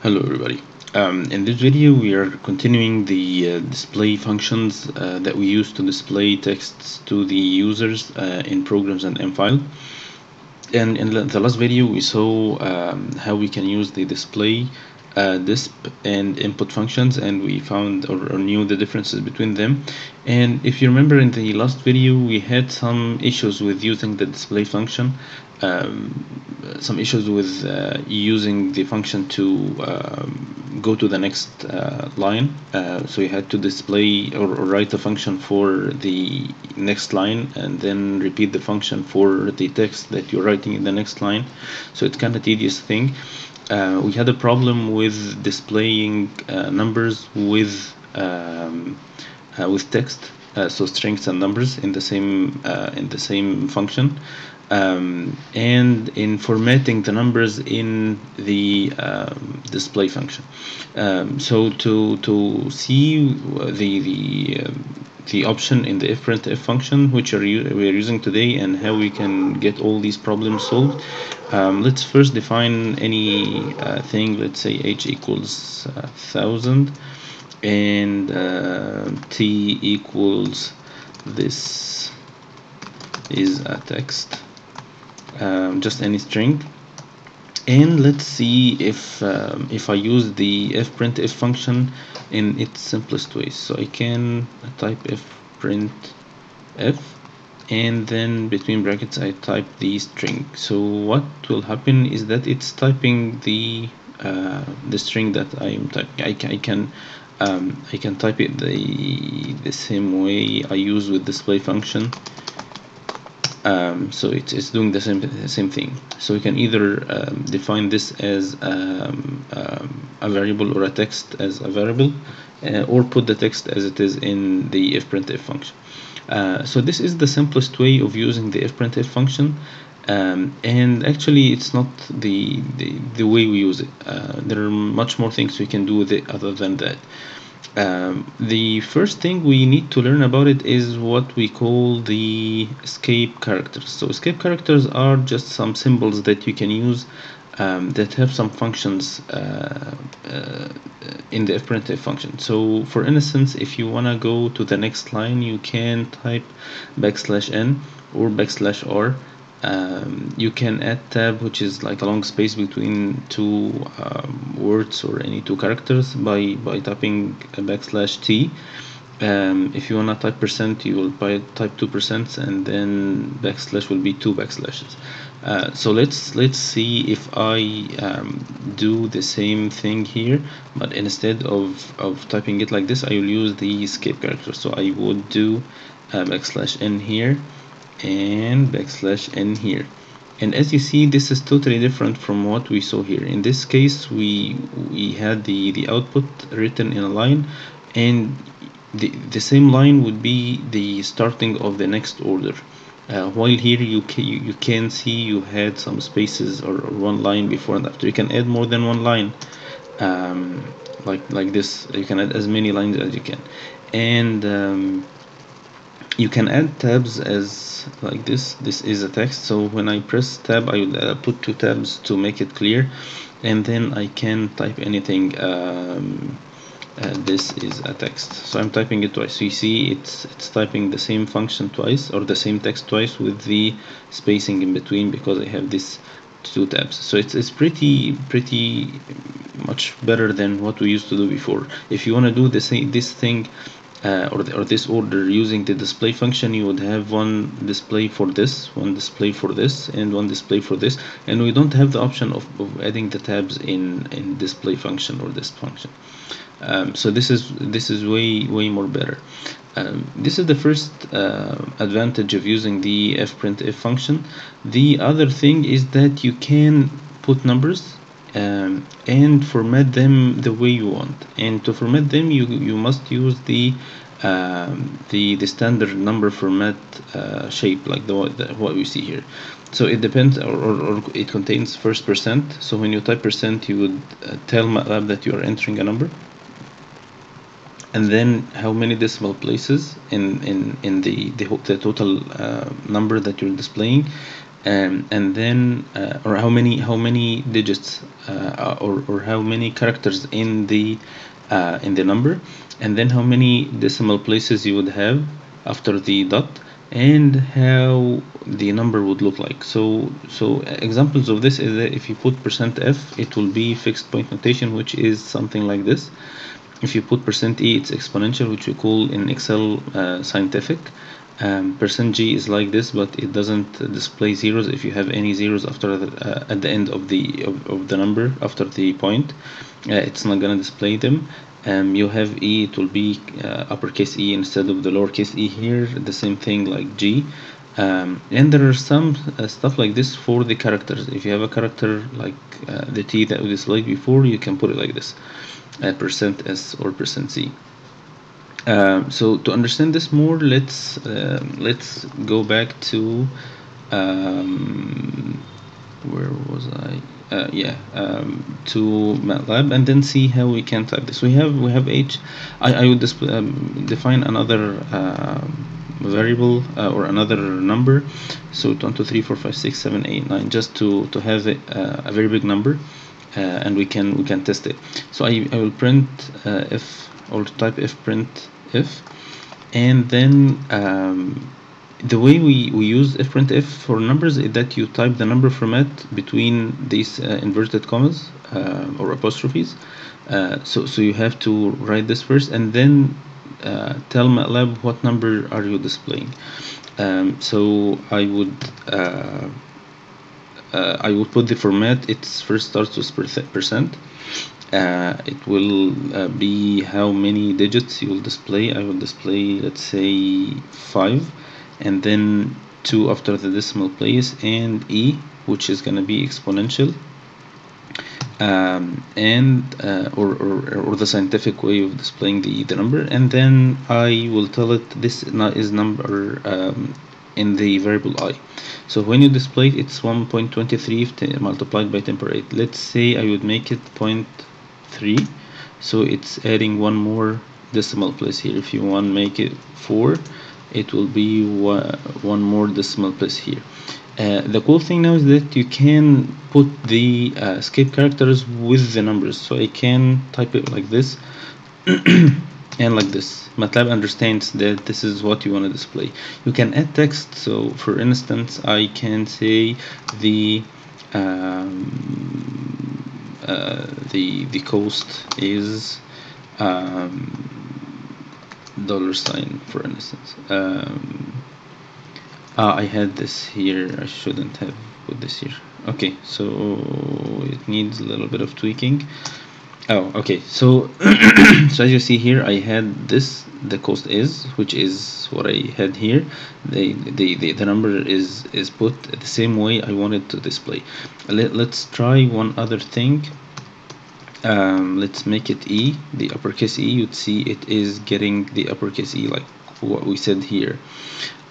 Hello everybody. In this video we are continuing the display functions that we use to display texts to the users in programs and mFile. And in the last video we saw how we can use the display, disp and input functions, and we found or knew the differences between them. And if you remember, in the last video we had some issues with using the display function, some issues with using the function to go to the next line. So you had to display or write the function for the next line and then repeat the function for the text that you're writing in the next line. So it's kind of tedious thing. We had a problem with displaying numbers with text, so strings and numbers in the same function, and in formatting the numbers in the display function. So to see the option in the fprintf function, which we are using today, and how we can get all these problems solved, let's first define any thing. Let's say h equals 1000 and t equals this is a text, just any string. And let's see if I use the fprintf function in its simplest way. So I can type fprintf and then between brackets I type the string. So what will happen is that it's typing the string that I'm typing. I can type it the same way I use with display function. So it's doing the same thing. So we can either define this as a variable or a text as a variable, or put the text as it is in the fprintf function. So this is the simplest way of using the fprintf function, and actually it's not the way we use it. There are much more things we can do with it other than that. The first thing we need to learn about it is what we call the escape characters. So escape characters are just some symbols that you can use that have some functions in the fprintf function. So for instance, if you want to go to the next line, you can type \n or \r. You can add tab, which is like a long space between two words or any two characters, by typing a \t. If you want to type %, you will type 2%, and then \ will be 2 backslashes. So let's see if I do the same thing here, but instead of typing it like this, I will use the escape character. So I would do \n here and \n here, and as you see, this is totally different from what we saw here. In this case, we had the output written in a line, and the same line would be the starting of the next order, while here you can see you had some spaces or one line before and after. You can add more than one line, like this. You can add as many lines as you can, and you can add tabs as like this. This is a text, so when I press tab, I will put two tabs to make it clear, and then I can type anything. This is a text, so I'm typing it twice. So you see it's typing the same function twice, or the same text twice, with the spacing in between, because I have these two tabs. So it's pretty much better than what we used to do before. If you want to do this thing, or this order using the display function, you would have one display for this, one display for this, and one display for this, and we don't have the option of adding the tabs in display function or this function. So this is way more better. This is the first advantage of using the fprintf function. The other thing is that you can put numbers and format them the way you want, and to format them you must use the standard number format shape, like the what we see here. So it depends, or it contains first %. So when you type %, you would tell Matlab that you are entering a number, and then how many decimal places in the total number that you're displaying, and then or how many digits or how many characters in the number, and then how many decimal places you would have after the dot, and how the number would look like. So examples of this is that if you put %f, it will be fixed point notation, which is something like this. If you put %e, it's exponential, which we call in Excel scientific. %g is like this, but it doesn't display zeros if you have any zeros after the, at the end of the number after the point. It's not gonna display them. You have e, it will be uppercase e instead of the lowercase e here. The same thing like g. And there are some stuff like this for the characters. If you have a character like the t that we displayed before, you can put it like this at %s or %z. So to understand this more, let's go back to where was I? To MATLAB, and then see how we can type this. We have h. I would define another variable or another number. So 1, 2, 3, 4, 5, 6, 7, 8, 9, just to have a very big number, and we can test it. So I will print f, or type fprintf, and then the way we use fprintf for numbers is that you type the number format between these inverted commas or apostrophes. So you have to write this first, and then tell MATLAB what number are you displaying. So I would put the format. It first starts with %. It will be how many digits you will display. I will display, let's say, 5, and then 2 after the decimal place, and e, which is going to be exponential, or the scientific way of displaying the number. And then I will tell it this is number in the variable I. So when you display it, it's 1.23 multiplied by 10 to the power 8. Let's say I would make it 0.3, so it's adding one more decimal place here. If you want to make it 4, it will be one more decimal place here. The cool thing now is that you can put the escape characters with the numbers, so I can type it like this and like this. MATLAB understands that this is what you want to display. You can add text, so for instance I can say the cost is $, for instance. I had this here. I shouldn't have put this here. Okay, so it needs a little bit of tweaking. Oh, okay. So so as you see here, I had this, the cost is, which is what I had here. The number is put the same way I wanted to display. Let's try one other thing. Let's make it e, the uppercase e. You'd see it is getting the uppercase e like what we said here.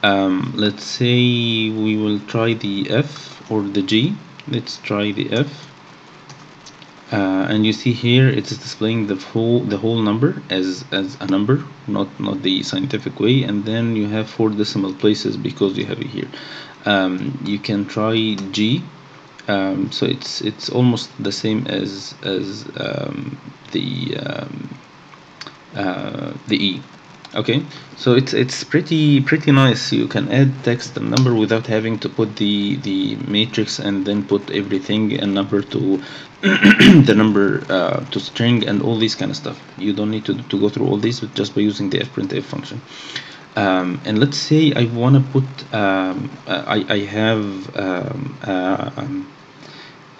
Let's say we will try the f or the g. Let's try the f, and you see here it's displaying the whole number as a number, not the scientific way. And then you have 4 decimal places because you have it here. You can try g. So it's almost the same as the e. Okay, so it's pretty nice. You can add text and number without having to put the matrix and then put everything and number to the number to string and all these kind of stuff. You don't need to go through all these, but just by using the fprintf function. And let's say I want to put I have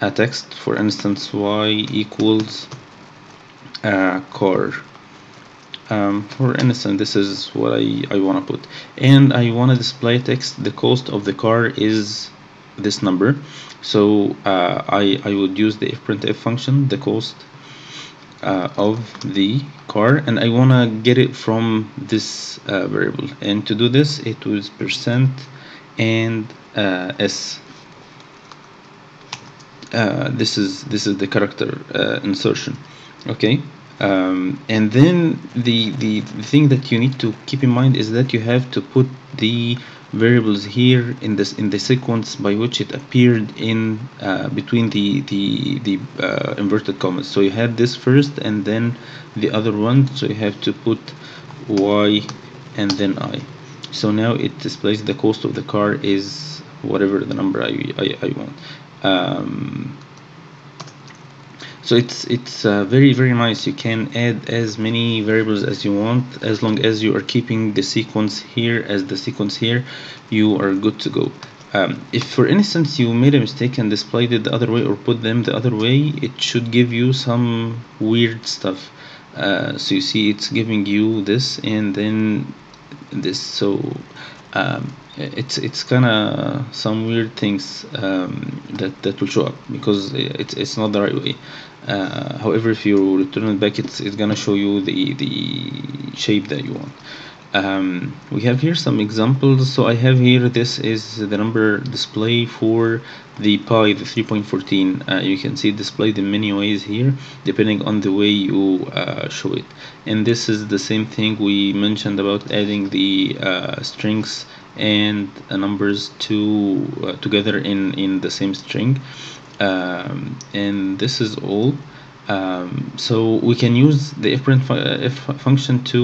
a text, for instance, y equals car. For instance, this is what I want to put, and I want to display text. The cost of the car is this number, so I would use the fprintf function, the cost of the car, and I want to get it from this variable. And to do this, it was % and s. This is the character insertion. Okay, and then the thing that you need to keep in mind is that you have to put the variables here in this sequence by which it appeared in between the inverted commas. So you had this first and then the other one, so you have to put y and then I. So now it displays the cost of the car is whatever the number I want. So it's very, very nice. You can add as many variables as you want, as long as you are keeping the sequence here as the sequence here, you are good to go. If for instance you made a mistake and displayed it the other way or put them the other way, it should give you some weird stuff. So you see it's giving you this and then this, so it's kind of some weird things that will show up because it's not the right way. However, if you return it back, it's gonna show you the shape that you want. We have here some examples. So I have here, this is the number display for the Pi, the 3.14. You can see it displayed in many ways here depending on the way you show it. And this is the same thing we mentioned about adding the strings and numbers to together in the same string. And this is all. So we can use the fprintf function to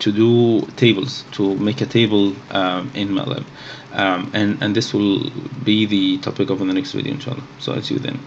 do tables, to make a table in Matlab, and this will be the topic of the next video, inshallah. So I'll see you then.